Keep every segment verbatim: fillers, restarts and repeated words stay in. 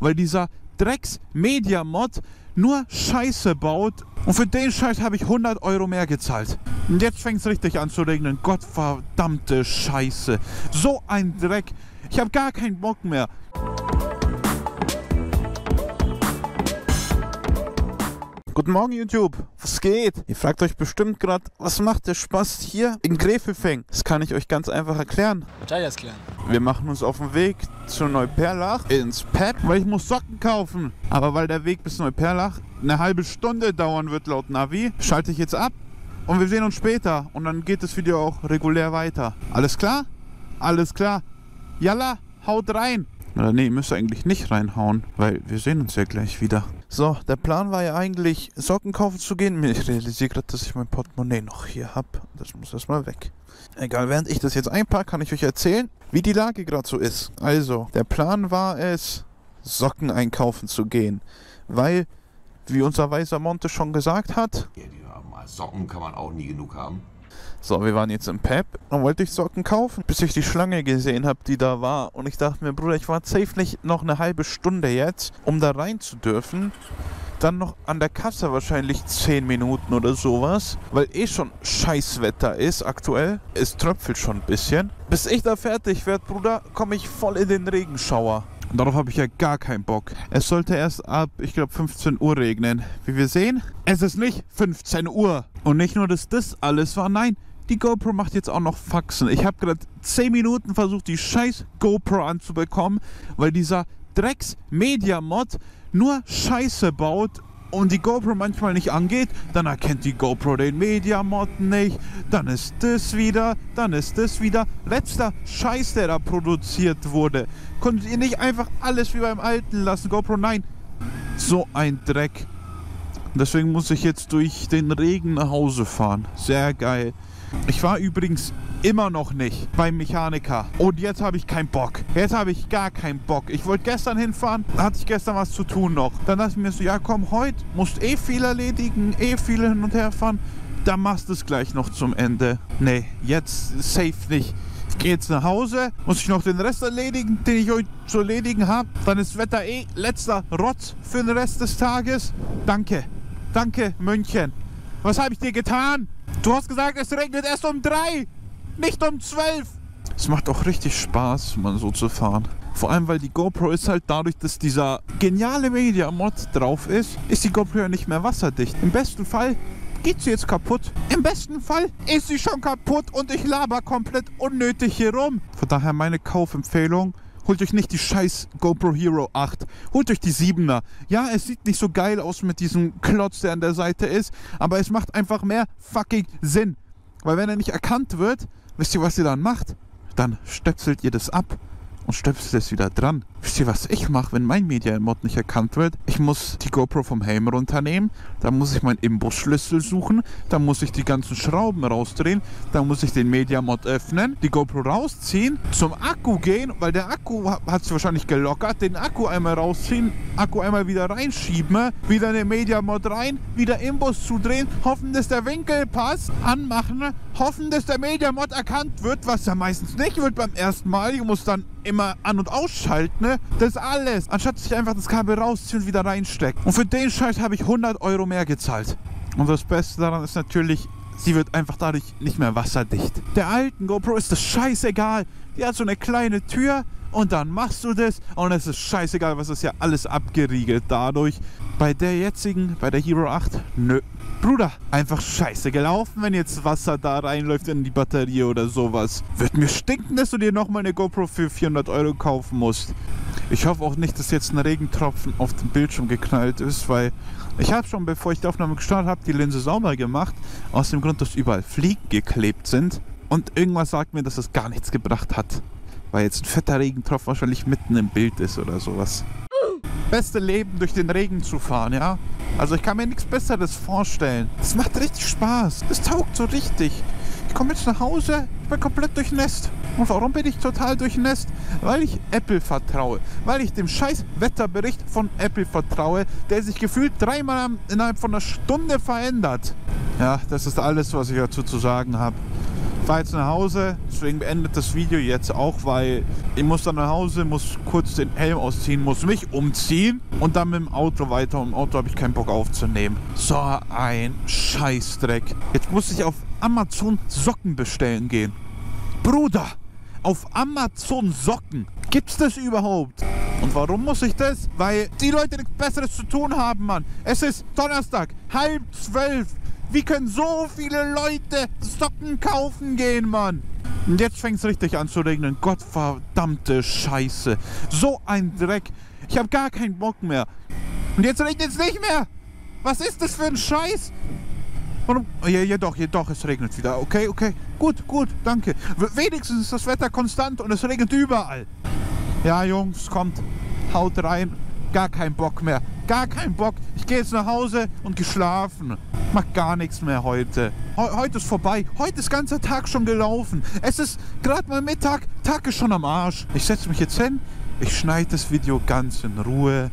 weil dieser Drecks Media Mod nur Scheiße baut und für den Scheiß habe ich hundert Euro mehr gezahlt. Und jetzt fängt es richtig an zu regnen. Gottverdammte Scheiße. So ein Dreck. Ich habe gar keinen Bock mehr. Guten Morgen YouTube, was geht? Ihr fragt euch bestimmt gerade, was macht der Spaß hier in Grefelfing? Das kann ich euch ganz einfach erklären. Ich kann das klären. Wir machen uns auf den Weg zu Neuperlach ins Pep, weil ich muss Socken kaufen. Aber weil der Weg bis Neuperlach eine halbe Stunde dauern wird laut Navi, schalte ich jetzt ab und wir sehen uns später. Und dann geht das Video auch regulär weiter. Alles klar? Alles klar. Jalla, haut rein. Oder nee, ihr müsst eigentlich nicht reinhauen, weil wir sehen uns ja gleich wieder. So, der Plan war ja eigentlich, Socken kaufen zu gehen. Ich realisiere gerade, dass ich mein Portemonnaie noch hier habe. Das muss erstmal weg. Egal, während ich das jetzt einpacke, kann ich euch erzählen, wie die Lage gerade so ist. Also, der Plan war es, Socken einkaufen zu gehen. Weil, wie unser weiser Monte schon gesagt hat... Ja, Socken kann man auch nie genug haben. So, wir waren jetzt im Pep und wollte ich Socken kaufen, bis ich die Schlange gesehen habe, die da war. Und ich dachte mir, Bruder, ich war safe nicht noch eine halbe Stunde jetzt, um da rein zu dürfen. Dann noch an der Kasse wahrscheinlich zehn Minuten oder sowas, weil eh schon Scheißwetter ist aktuell. Es tröpfelt schon ein bisschen. Bis ich da fertig werde, Bruder, komme ich voll in den Regenschauer. Und darauf habe ich ja gar keinen Bock. Es sollte erst ab, ich glaube, fünfzehn Uhr regnen. Wie wir sehen, es ist nicht fünfzehn Uhr. Und nicht nur, dass das alles war, nein, die GoPro macht jetzt auch noch Faxen. Ich habe gerade zehn Minuten versucht, die scheiß GoPro anzubekommen, weil dieser Drecks Media Mod nur Scheiße baut und die GoPro manchmal nicht angeht. Dann erkennt die GoPro den Media Mod nicht, dann ist das wieder, dann ist das wieder. Letzter Scheiß, der da produziert wurde. Konntet ihr nicht einfach alles wie beim Alten lassen, GoPro? Nein, so ein Dreck. Deswegen muss ich jetzt durch den Regen nach Hause fahren. Sehr geil. Ich war übrigens immer noch nicht beim Mechaniker. Und jetzt habe ich keinen Bock. Jetzt habe ich gar keinen Bock. Ich wollte gestern hinfahren, hatte ich gestern was zu tun noch. Dann dachte ich mir so, ja komm, heute musst eh viel erledigen, eh viel hin und her fahren. Dann machst du es gleich noch zum Ende. Nee, jetzt safe nicht. Ich gehe jetzt nach Hause, muss ich noch den Rest erledigen, den ich heute zu erledigen habe. Dann ist Wetter eh letzter Rotz für den Rest des Tages. Danke. Danke, München. Was habe ich dir getan? Du hast gesagt, es regnet erst um drei, nicht um zwölf. Es macht auch richtig Spaß, man so zu fahren. Vor allem, weil die GoPro ist halt dadurch, dass dieser geniale Media Mod drauf ist, ist die GoPro ja nicht mehr wasserdicht. Im besten Fall geht sie jetzt kaputt. Im besten Fall ist sie schon kaputt und ich laber komplett unnötig hier rum. Von daher meine Kaufempfehlung. Holt euch nicht die scheiß GoPro Hero acht. Holt euch die siebener. Ja, es sieht nicht so geil aus mit diesem Klotz, der an der Seite ist. Aber es macht einfach mehr fucking Sinn. Weil wenn er nicht erkannt wird, wisst ihr, was ihr dann macht? Dann stöpselt ihr das ab und stöpselt es wieder dran. Wisst ihr, was ich mache, wenn mein Media Mod nicht erkannt wird? Ich muss die GoPro vom Helm runternehmen. Dann muss ich meinen Imbusschlüssel suchen. Dann muss ich die ganzen Schrauben rausdrehen. Dann muss ich den Media Mod öffnen, die GoPro rausziehen, zum Akku gehen, weil der Akku hat sich wahrscheinlich gelockert. Den Akku einmal rausziehen, Akku einmal wieder reinschieben, wieder in den Media Mod rein, wieder Imbus zudrehen, hoffen, dass der Winkel passt, anmachen, hoffen, dass der Media Mod erkannt wird, was ja meistens nicht wird beim ersten Mal. Ich muss dann immer an- und ausschalten. Das alles, anstatt sich einfach das Kabel rausziehen und wieder reinstecken. Und für den Scheiß habe ich hundert Euro mehr gezahlt. Und das Beste daran ist natürlich, sie wird einfach dadurch nicht mehr wasserdicht. Der alten GoPro ist das scheißegal. Die hat so eine kleine Tür und dann machst du das und es ist scheißegal, was ist ja alles abgeriegelt dadurch. Bei der jetzigen, bei der Hero acht, nö. Bruder, einfach scheiße gelaufen, wenn jetzt Wasser da reinläuft in die Batterie oder sowas. Wird mir stinken, dass du dir nochmal eine GoPro für vierhundert Euro kaufen musst. Ich hoffe auch nicht, dass jetzt ein Regentropfen auf den Bildschirm geknallt ist, weil ich habe schon, bevor ich die Aufnahme gestartet habe, die Linse sauber gemacht. Aus dem Grund, dass überall Fliegen geklebt sind. Und irgendwas sagt mir, dass das gar nichts gebracht hat. Weil jetzt ein fetter Regentropfen wahrscheinlich mitten im Bild ist oder sowas. Beste Leben, durch den Regen zu fahren, ja? Also ich kann mir nichts Besseres vorstellen. Es macht richtig Spaß. Es taugt so richtig. Ich komme jetzt nach Hause, ich bin komplett durchnässt. Und warum bin ich total durchnässt? Weil ich Apple vertraue. Weil ich dem scheiß Wetterbericht von Apple vertraue, der sich gefühlt dreimal innerhalb von einer Stunde verändert. Ja, das ist alles, was ich dazu zu sagen habe. fahre jetzt nach Hause, deswegen beendet das Video jetzt auch, weil ich muss dann nach Hause, muss kurz den Helm ausziehen, muss mich umziehen und dann mit dem Auto weiter. Und im Auto habe ich keinen Bock aufzunehmen. So ein Scheißdreck. Jetzt muss ich auf Amazon Socken bestellen gehen. Bruder, auf Amazon Socken. Gibt's das überhaupt? Und warum muss ich das? Weil die Leute nichts Besseres zu tun haben, Mann. Es ist Donnerstag, halb zwölf. Wie können so viele Leute Socken kaufen gehen, Mann? Und jetzt fängt es richtig an zu regnen. Gottverdammte Scheiße. So ein Dreck. Ich habe gar keinen Bock mehr. Und jetzt regnet es nicht mehr. Was ist das für ein Scheiß? Warum? Ja, ja doch, ja doch, es regnet wieder. Okay, okay. Gut, gut, danke. Wenigstens ist das Wetter konstant und es regnet überall. Ja, Jungs, kommt. Haut rein. Gar keinen Bock mehr. Gar keinen Bock. Ich gehe jetzt nach Hause und geschlafen. Macht gar nichts mehr heute. He heute ist vorbei. Heute ist ganzer Tag schon gelaufen. Es ist gerade mal Mittag. Tag ist schon am Arsch. Ich setze mich jetzt hin. Ich schneide das Video ganz in Ruhe.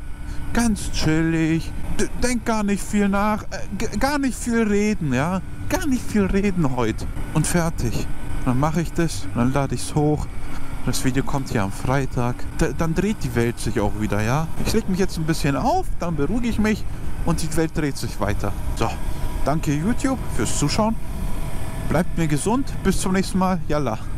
Ganz chillig. D denk gar nicht viel nach. Äh, gar nicht viel reden, ja. Gar nicht viel reden heute. Und fertig. Dann mache ich das. Dann lade ich es hoch. Das Video kommt ja am Freitag. D dann dreht die Welt sich auch wieder, ja? Ich leg mich jetzt ein bisschen auf, dann beruhige ich mich und die Welt dreht sich weiter. So, danke YouTube fürs Zuschauen. Bleibt mir gesund. Bis zum nächsten Mal. Yalla.